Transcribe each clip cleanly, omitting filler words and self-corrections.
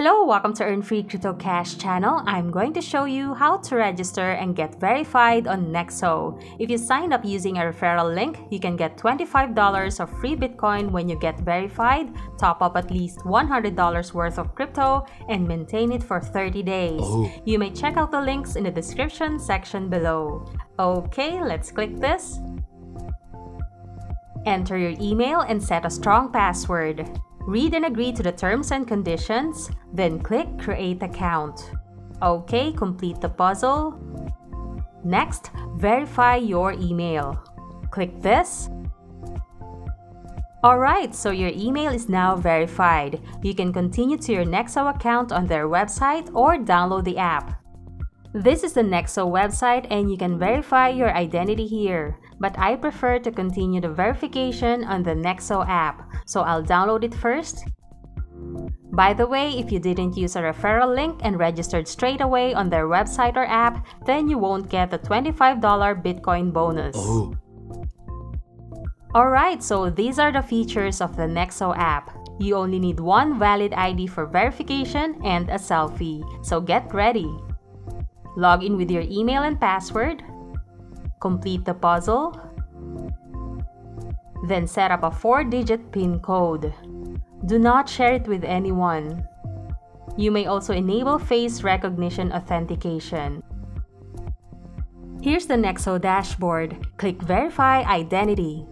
Hello, welcome to Earn Free Crypto Cash channel. I'm going to show you how to register and get verified on Nexo. If you sign up using a referral link, you can get $25 of free Bitcoin when you get verified, top up at least $100 worth of crypto, and maintain it for 30 days. You may check out the links in the description section below. Okay, let's click this. Enter your email and set a strong password. Read and agree to the terms and conditions, then click Create Account. Okay, complete the puzzle. Next, verify your email. Click this. Alright, so your email is now verified. You can continue to your Nexo account on their website or download the app. This is the Nexo website and you can verify your identity here. But I prefer to continue the verification on the Nexo app, so I'll download it first. By the way, if you didn't use a referral link and registered straight away on their website or app, then you won't get the $25 Bitcoin bonus. Alright, so these are the features of the Nexo app. You only need one valid ID for verification and a selfie, so get ready. Log in with your email and password. Complete the puzzle, then set up a 4-digit PIN code. Do not share it with anyone. You may also enable face recognition authentication. Here's the Nexo dashboard. Click Verify Identity.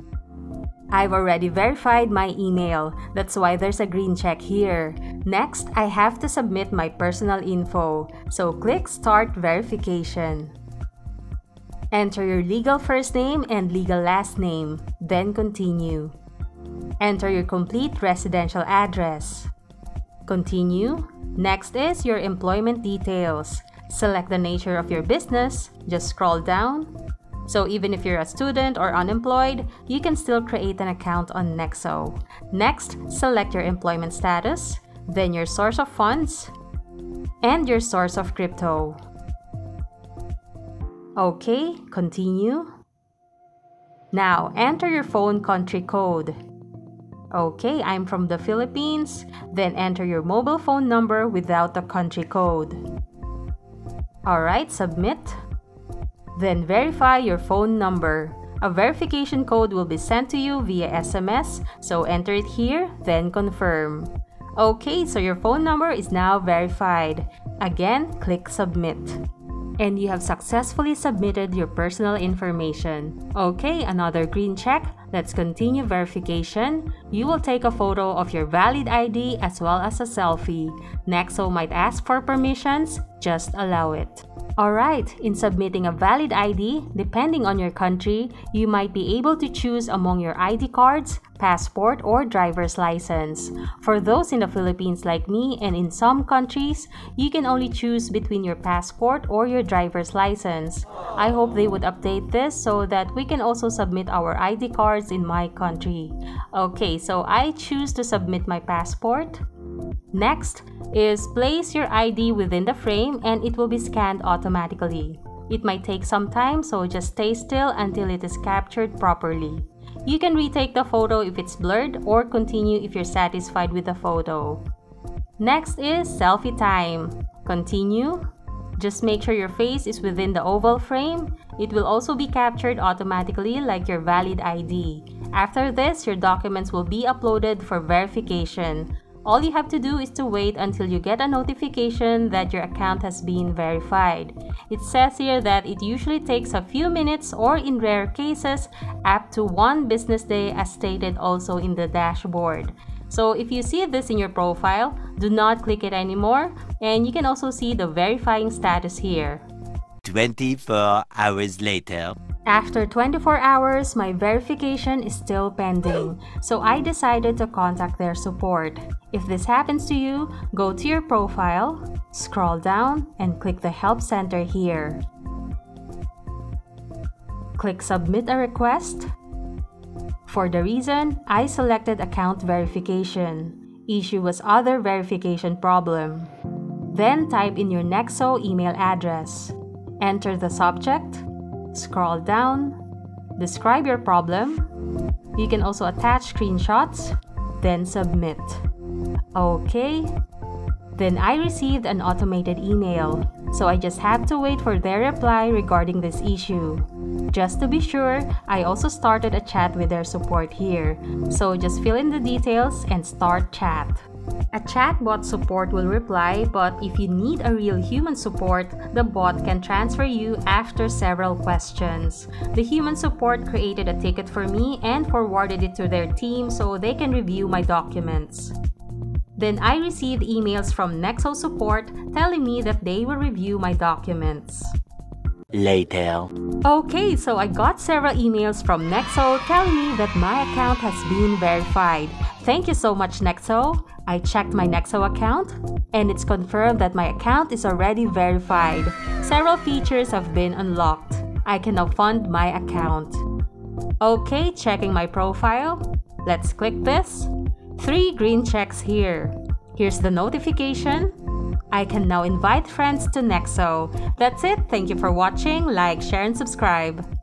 I've already verified my email, that's why there's a green check here. Next, I have to submit my personal info, so click Start Verification. Enter your legal first name and legal last name, then continue. Enter your complete residential address. Continue. Next is your employment details. Select the nature of your business, just scroll down. So even if you're a student or unemployed, you can still create an account on Nexo. Next, select your employment status, then your source of funds, and your source of crypto. Okay, continue. Now, enter your phone country code. Okay, I'm from the Philippines. Then enter your mobile phone number without the country code. Alright, submit. Then verify your phone number. A verification code will be sent to you via SMS, so enter it here, then confirm. Okay, so your phone number is now verified. Again, click submit. And you have successfully submitted your personal information. Okay, another green check. Let's continue verification. You will take a photo of your valid ID as well as a selfie. Nexo might ask for permissions, just allow it. Alright, in submitting a valid ID, depending on your country, you might be able to choose among your ID cards, passport, or driver's license. For those in the Philippines like me and in some countries, you can only choose between your passport or your driver's license. I hope they would update this so that we can also submit our ID cards in my country. Okay, so I choose to submit my passport. Next is place your ID within the frame and it will be scanned automatically. It might take some time, so just stay still until it is captured properly. You can retake the photo if it's blurred or continue if you're satisfied with the photo. Next is selfie time. Continue. Just make sure your face is within the oval frame. It will also be captured automatically like your valid ID. After this, your documents will be uploaded for verification. All you have to do is to wait until you get a notification that your account has been verified. It says here that it usually takes a few minutes or in rare cases up to 1 business day as stated also in the dashboard. So if you see this in your profile, do not click it anymore, and you can also see the verifying status here. 24 hours later. After 24 hours, my verification is still pending, so I decided to contact their support. If this happens to you, go to your profile, scroll down, and click the Help Center here. Click Submit a Request. For the reason, I selected Account Verification. Issue was Other Verification Problem. Then type in your Nexo email address. Enter the subject. Scroll down, describe your problem. You can also attach screenshots, then submit. Okay, Then I received an automated email, so I just had to wait for their reply regarding this issue. Just to be sure, I also started a chat with their support here, so just fill in the details and start chat. A chatbot support will reply, but if you need a real human support, the bot can transfer you after several questions. The human support created a ticket for me and forwarded it to their team so they can review my documents. Then I received emails from Nexo support telling me that they will review my documents. Later. Okay, so I got several emails from Nexo telling me that my account has been verified. Thank you so much, Nexo. I checked my Nexo account and it's confirmed that my account is already verified. Several features have been unlocked. I can now fund my account. Okay, checking my profile. Let's click this. 3 green checks here. Here's the notification. I can now invite friends to Nexo. That's it. Thank you for watching. Like, share, and subscribe.